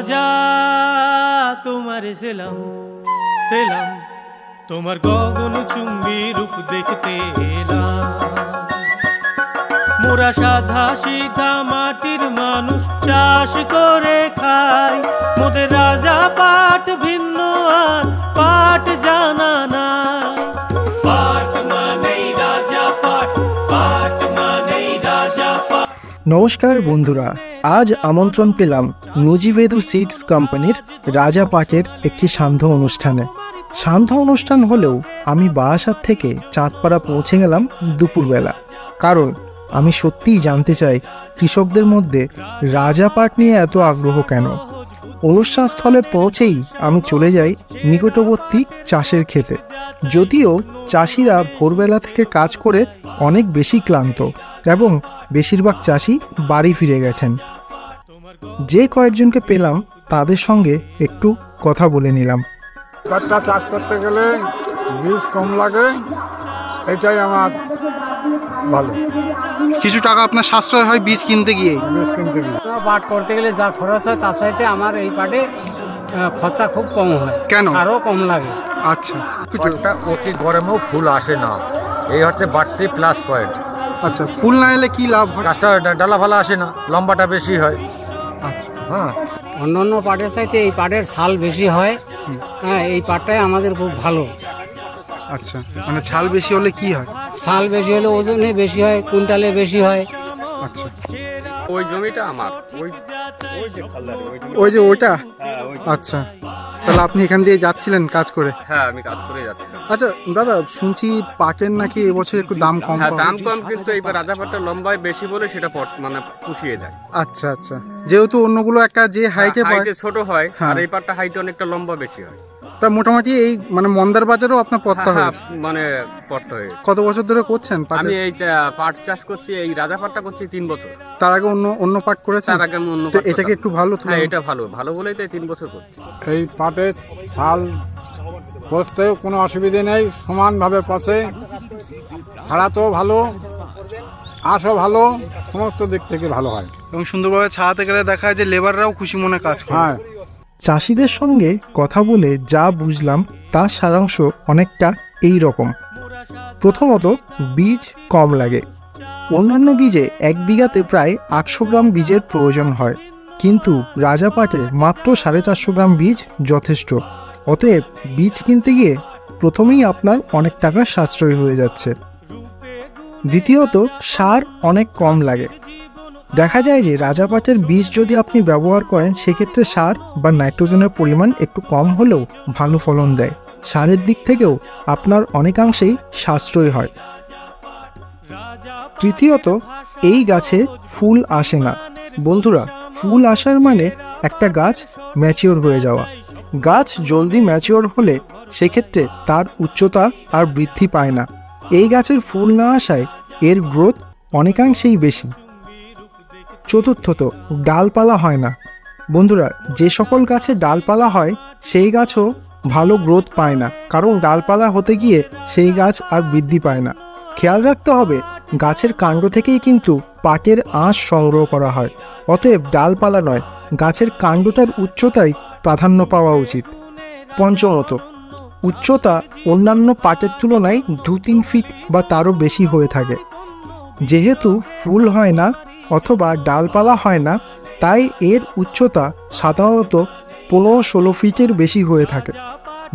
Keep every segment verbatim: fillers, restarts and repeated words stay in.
রাজা তোমার সেলাম সেলাম, তোমার গগন চুম্বি রূপ দেখতে এলাম। মোরা সাধা সিধা মাটির মানুষ, চাষ করে খাই। মোদের রাজা পাঠ ভিন্ন, আর পাঠ জানা না। পাঠ মানেই রাজা পাঠ, পাঠ মানেই রাজা পাঠ। নমস্কার বন্ধুরা, আজ আমন্ত্রণ পেলাম নজিবেদু সিডস কোম্পানির রাজা পাঠের একটি সান্ধ্য অনুষ্ঠানে। সান্ধ্য অনুষ্ঠান হলেও আমি বারাসাত থেকে চাঁদপাড়া পৌঁছে গেলাম দুপুরবেলা, কারণ আমি সত্যিই জানতে চাই কৃষকদের মধ্যে রাজা পাঠ নিয়ে এত আগ্রহ কেন। অনুষ্ঠানস্থলে পৌঁছেই আমি চলে যাই নিকটবর্তী চাষের ক্ষেতে। যদিও চাষিরা ভোরবেলা থেকে কাজ করে অনেক বেশি ক্লান্ত এবং বেশিরভাগ চাষি বাড়ি ফিরে গেছেন। যে কয়েকজনকে পেলাম তাদের সঙ্গে একটু কথা বলে নিলাম। পাটটা চাষ করতে গেলে বীজ কম লাগে, এটাই আমার ভালো। কিছু টাকা আপনার সাশ্রয় হয় বীজ কিনতে গিয়ে। পাট করতে গেলে যা খরচ হয় তার সাথে আমার এই পাটে খরচা খুব কম হয়, কেন আরও কম লাগে। আচ্ছা, কিছুটা অতি গরমেও ফুল আসে না, এই হচ্ছে বাড়তি প্লাস পয়েন্ট। আচ্ছা, ফুল না এলে কি লাভ হয়? গাছটা ডালা ভালা আসে না, লম্বাটা বেশি হয়। আচ্ছা, হ্যাঁ, অন্য অন্য পাটের চাইতে এই পাটের ছাল বেশি হয়। হ্যাঁ, এই পাটটাই আমাদের খুব ভালো। আচ্ছা, মানে ছাল বেশি হলে কি হয়? ছাল বেশি হলে ওজনে বেশি হয়, কুইন্টালে বেশি হয়। আচ্ছা, ওই জমিটা আমার, ওই ওই যে খালদারে, ওই যে ওটা। আচ্ছা, তাহলে আপনি এখান দিয়ে যাচ্ছিলেন কাজ করে? হ্যাঁ, আমি কাজ করে যাচ্ছিলাম। আচ্ছা দাদা, শুনছি পাটের নাকি এবছর একটু দাম কম। হ্যাঁ, দাম কম, কিন্তু এইবার রাজা পাটটা লম্বায় বেশি বলে সেটা পট মানে পুষিয়ে যায়। আচ্ছা আচ্ছা, যেহেতু অন্যগুলো একটা যে হাইটে হাইটে ছোট হয়, আর এই পাটটা হাইটে অনেকটা লম্বা বেশি হয়। তা মোটামুটি এই মানে মন্দার বাজারও আপনার পড়তে হয়? মানে পড়তে হয়। কত বছর ধরে করছেন? আমি এই পাট চাষ করছি, এই রাজা পাটটা করছি তিন বছর। তার আগে অন্য অন্য পাট করেছেন? তার আগে আমি অন্য পাট। এটা কি একটু ভালো? হ্যাঁ, এটা ভালো, ভালো বলেই তো তিন বছর করছি। এই পাটে ছাল পচতেও কোনো অসুবিধা নেই, সমানভাবে পচে, ছাড়াতেও ভালো, আশও ভালো, সমস্ত দিক থেকে ভালো হয়। এবং সুন্দরভাবে ছাড়াতে গেলে দেখা যায় যে লেবাররাও খুশি মনে কাজ করে। হ্যাঁ, চাষিদের সঙ্গে কথা বলে যা বুঝলাম তার সারাংশ অনেকটা এই রকম। প্রথমত, বীজ কম লাগে। অন্যান্য বীজে এক বিঘাতে প্রায় আটশো গ্রাম বীজের প্রয়োজন হয়, কিন্তু রাজা পাটে মাত্র সাড়ে চারশো গ্রাম বীজ যথেষ্ট। অতএব বীজ কিনতে গিয়ে প্রথমেই আপনার অনেক টাকা সাশ্রয় হয়ে যাচ্ছে। দ্বিতীয়ত, সার অনেক কম লাগে। দেখা যায় যে রাজা পাটের বীজ যদি আপনি ব্যবহার করেন সেক্ষেত্রে সার বা নাইট্রোজেনের পরিমাণ একটু কম হলেও ভালো ফলন দেয়। সারের দিক থেকেও আপনার অনেকাংশেই সাশ্রয় হয়। তৃতীয়ত, এই গাছে ফুল আসে না। বন্ধুরা, ফুল আসার মানে একটা গাছ ম্যাচিওর হয়ে যাওয়া। গাছ জলদি ম্যাচিওর হলে সেক্ষেত্রে তার উচ্চতা আর বৃদ্ধি পায় না। এই গাছের ফুল না আসায় এর গ্রোথ অনেকাংশেই বেশি। চতুর্থত, ডালপালা হয় না। বন্ধুরা, যে সকল গাছে ডালপালা হয় সেই গাছও ভালো গ্রোথ পায় না, কারণ ডালপালা হতে গিয়ে সেই গাছ আর বৃদ্ধি পায় না। খেয়াল রাখতে হবে, গাছের কাণ্ড থেকেই কিন্তু পাটের আঁশ সংগ্রহ করা হয়। অতএব ডালপালা নয়, গাছের কাণ্ডটার উচ্চতাই প্রাধান্য পাওয়া উচিত। পঞ্চমত, উচ্চতা অন্যান্য পাটের তুলনায় দু তিন ফিট বা তারও বেশি হয়ে থাকে। যেহেতু ফুল হয় না অথবা ডালপালা হয় না, তাই এর উচ্চতা সাধারণত পনেরো ষোলো ফিটের বেশি হয়ে থাকে,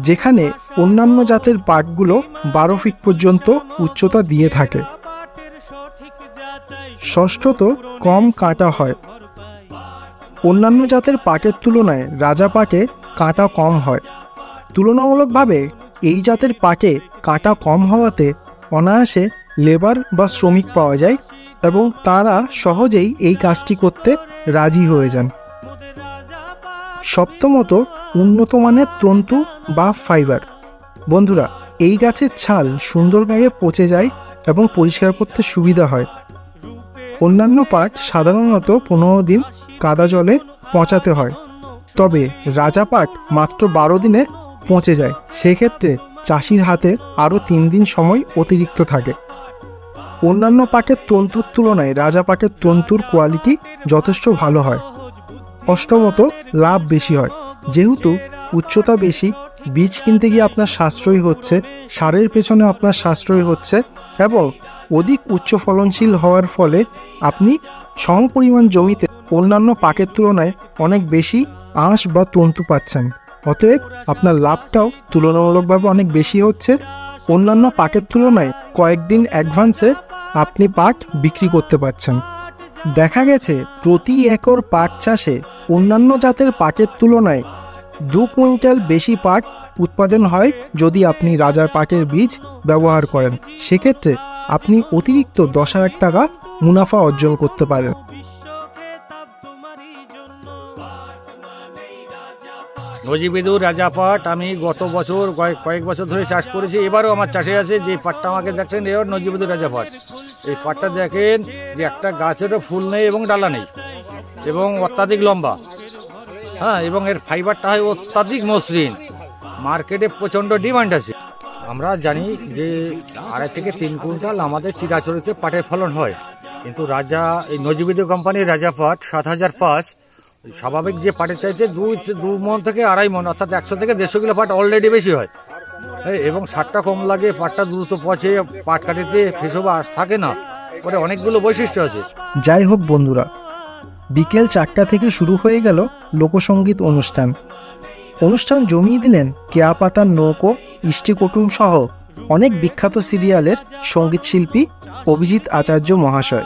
যেখানে অন্যান্য জাতের পাটগুলো বারো ফিট পর্যন্ত উচ্চতা দিয়ে থাকে। ষষ্ঠত, কম কাঁটা হয়। অন্যান্য জাতের পাটের তুলনায় রাজা পাটে কাঁটা কম হয়। তুলনামূলকভাবে এই জাতের পাটে কাঁটা কম হওয়াতে অনায়াসে লেবার বা শ্রমিক পাওয়া যায় এবং তারা সহজেই এই কাজটি করতে রাজি হয়ে যান। সপ্তমত, উন্নত মানের তন্তু বা ফাইবার। বন্ধুরা, এই গাছের ছাল সুন্দরভাবে পচে যায় এবং পরিষ্কার করতে সুবিধা হয়। অন্যান্য পাট সাধারণত পনেরো দিন কাদা জলে পচাতে হয়, তবে রাজা পাট মাত্র বারো দিনে পচে যায়। সেক্ষেত্রে চাষির হাতে আরও তিন দিন সময় অতিরিক্ত থাকে। অন্যান্য পাটের তন্তুর তুলনায় রাজা পাটের তন্তুর কোয়ালিটি যথেষ্ট ভালো হয়। অষ্টমত, লাভ বেশি হয়। যেহেতু উচ্চতা বেশি, বীজ কিনতে গিয়ে আপনার সাশ্রয় হচ্ছে, সারের পেছনে আপনার সাশ্রয় হচ্ছে, এবং অধিক উচ্চ ফলনশীল হওয়ার ফলে আপনি সমপরিমাণ জমিতে অন্যান্য পাকের তুলনায় অনেক বেশি আঁশ বা তন্তু পাচ্ছেন। অতএব আপনার লাভটাও তুলনামূলকভাবে অনেক বেশি হচ্ছে। অন্যান্য পাকের তুলনায় কয়েকদিন অ্যাডভান্সে আপনি পাট বিক্রি করতে পারছেন। দেখা গেছে প্রতি একর পাট চাষে অন্যান্য জাতের পাটের তুলনায় দু কুইন্টাল বেশি পাট উৎপাদন হয় যদি আপনি রাজার পাটের বীজ ব্যবহার করেন। সেক্ষেত্রে আপনি অতিরিক্ত দশ হাজার টাকা মুনাফা অর্জন করতে পারেন। ভজিবিদুর রাজা পাট আমি গত বছর কয়েক কয়েক বছর ধরে চাষ করেছি। এবারও আমার চাষে আছে যে পাটটা আমাকে দেখছেন, এও নজিবিদুর রাজা পাট। এই পাটটা দেখেন যে একটা গাছেরও ফুল নেই এবং ডালা নেই এবং অত্যাধিক লম্বা, হ্যাঁ, এবং এর ফাইবারটা হয় অত্যাধিক মসৃণ। মার্কেটে প্রচণ্ড ডিমান্ড আছে। আমরা জানি যে আড়াই থেকে তিন কুইন্টাল আমাদের চিরাচরিত পাটের ফলন হয়, কিন্তু রাজা এই নজিবিদুর কোম্পানির রাজা পাট সাত হাজার পাঁচ স্বাভাবিক যে পাটের চাইতে দুই দু মন থেকে আড়াই মন, অর্থাৎ একশো থেকে দেড়শো কিলো পাট অলরেডি বেশি হয়, এবং সারটা কম লাগে, পাটটা দ্রুত পচে, পাট কাটিতে ফেসব আশ থাকে না। পরে অনেকগুলো বৈশিষ্ট্য আছে। যাই হোক বন্ধুরা, বিকেল চারটা থেকে শুরু হয়ে গেল লোকসঙ্গীত অনুষ্ঠান। অনুষ্ঠান জমিয়ে দিলেন কেয়া পাতার নৌকো, ইষ্টি কুটুম সহ অনেক বিখ্যাত সিরিয়ালের সঙ্গীত শিল্পী অভিজিৎ আচার্য মহাশয়।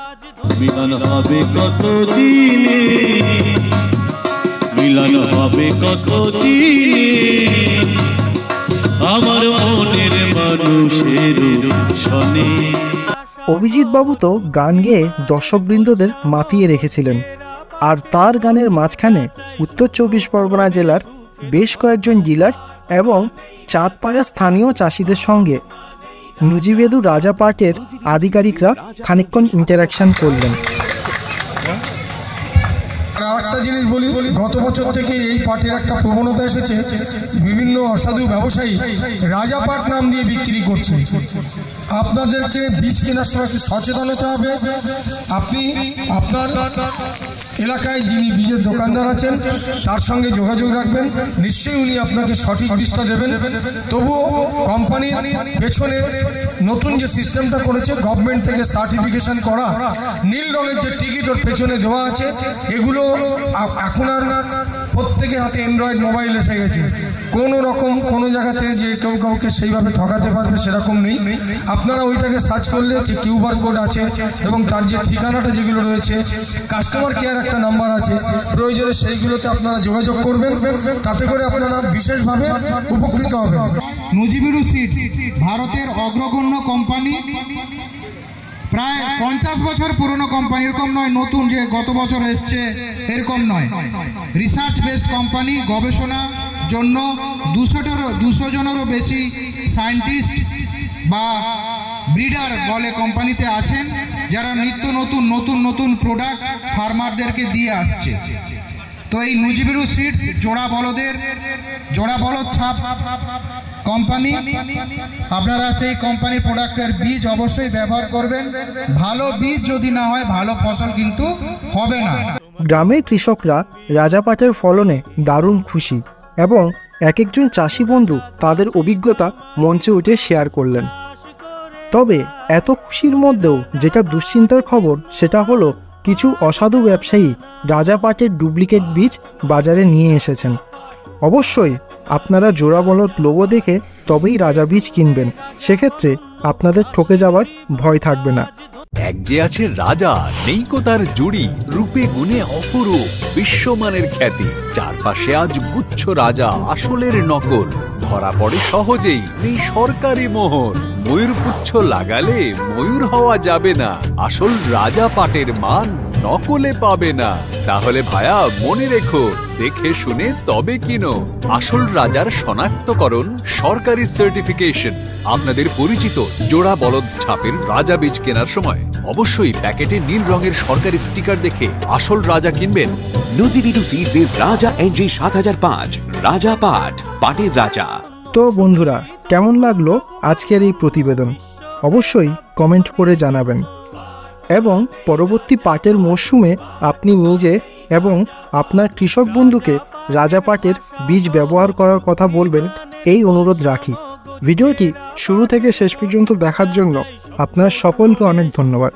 মিলন হবে কতদিনে, মিলন হবে কতদিনে, আমার মনের মানুষের শোনে। অভিজিৎ বাবু তো গান গেয়ে দর্শকবৃন্দদের মাতিয়ে রেখেছিলেন, আর তার গানের মাঝখানে উত্তর চব্বিশ পরগনা জেলার বেশ কয়েকজন ডিলার এবং চাঁদপাড়া স্থানীয় চাষিদের সঙ্গে নজিবেদু রাজা পাটের আধিকারিকরা খানিকক্ষণ ইন্টারাকশন করলেন। একটা জিনিস বলি, গত বছর থেকে এই পাটের একটা প্রবণতা এসেছে, বিভিন্ন অসাধু ব্যবসায়ী রাজা পাট নাম দিয়ে বিক্রি করছে। আপনাদেরকে বীজ কেনার সময় একটু সচেতন হতে হবে। আপনি আপনার এলাকায় যিনি বীজের দোকানদার আছেন তার সঙ্গে যোগাযোগ রাখবেন, নিশ্চয়ই উনি আপনাকে সঠিক বীজটা দেবেন। তবুও কোম্পানির পেছনে নতুন যে সিস্টেমটা করেছে গভর্নমেন্ট থেকে সার্টিফিকেশন করা নীল রঙের যে টিকিট ওর পেছনে দেওয়া আছে, এগুলো এখন আর প্রত্যেকের হাতে অ্যান্ড্রয়েড মোবাইল এসে গেছে। কোনো রকম কোনো জায়গাতে যে কেউ কাউকে সেইভাবে ঠকাতে পারবে সেরকম নেই। আপনারা ওইটাকে সার্চ করলে যে কিউআর কোড আছে এবং তার যে ঠিকানাটা যেগুলো রয়েছে, কাস্টমার কেয়ার একটা নাম্বার আছে, প্রয়োজনে সেইগুলোতে আপনারা যোগাযোগ করবেন, তাতে করে আপনারা বিশেষভাবে উপকৃত হবেন। নজিবিরু সিডস ভারতের অগ্রগণ্য কোম্পানি, প্রায় পঞ্চাশ বছর পুরনো কোম্পানি। এরকম নয় নতুন যে গত বছর এসছে, এরকম নয়। রিসার্চ বেসড কোম্পানি, গবেষণা জন্য দুশোটারও দুশো জনেরও বেশি সায়েন্টিস্ট বা ব্রিডার বলে কোম্পানিতে আছেন, যারা নিত্য নতুন নতুন নতুন প্রোডাক্ট ফার্মারদেরকে দিয়ে আসছে। তো এই নজিবিরু সিডস জোড়া বলদের জোড়া বলদ ছাপ কোম্পানি। আপনারা সেই কোম্পানির প্রোডাক্টের বীজ অবশ্যই ব্যবহার করবেন। ভালো বীজ যদি না হয় ভালো ফসল কিন্তু হবে না। গ্রামের কৃষকরা রাজা পাটের ফলনে দারুণ খুশি, এবং এক একজন চাষি বন্ধু তাদের অভিজ্ঞতা মঞ্চে উঠে শেয়ার করলেন। তবে এত খুশির মধ্যেও যেটা দুশ্চিন্তার খবর, সেটা হলো কিছু অসাধু ব্যবসায়ী রাজা পাটের ডুপ্লিকেট বীজ বাজারে নিয়ে এসেছেন। অবশ্যই আপনারা জোড়া বলদ লোগো দেখে তবেই রাজা বীজ কিনবেন, সেক্ষেত্রে আপনাদের ঠকে যাওয়ার ভয় থাকবে না। এক যে আছে রাজা, নেই কো তার জুড়ি, রূপে গুণে অপরূপ, বিশ্বমানের খ্যাতি। চারপাশে আজ গুচ্ছ রাজা আসলের নকল, ধরা পড়ে সহজেই নেই সরকারি মোহর। ময়ূর পুচ্ছ লাগালে ময়ূর হওয়া যাবে না, আসল রাজা পাটের মান নকলে পাবে না। তাহলে ভায়া মনে রেখো, দেখে শুনে তবে কিনো। আসল রাজার শনাক্তকরণ সরকারি সার্টিফিকেশন। আপনাদের পরিচিত জোড়া বলদ ছাপের রাজা বীজ কেনার সময় অবশ্যই প্যাকেটে নীল রঙের সরকারি স্টিকার দেখে আসল রাজা কিনবেন। নজিবিরু সিডসের রাজা এনজি সাত হাজার পাঁচ, রাজা পাট, পাটের রাজা। তো বন্ধুরা, কেমন লাগলো আজকের এই প্রতিবেদন? অবশ্যই কমেন্ট করে জানাবেন, এবং পরবর্তী পাটের মরশুমে আপনি নিজে এবং আপনার কৃষক বন্ধুকে রাজাপাটের বীজ ব্যবহার করার কথা বলবেন, এই অনুরোধ রাখি। ভিডিওটি শুরু থেকে শেষ পর্যন্ত দেখার জন্য আপনার সকলকে অনেক ধন্যবাদ।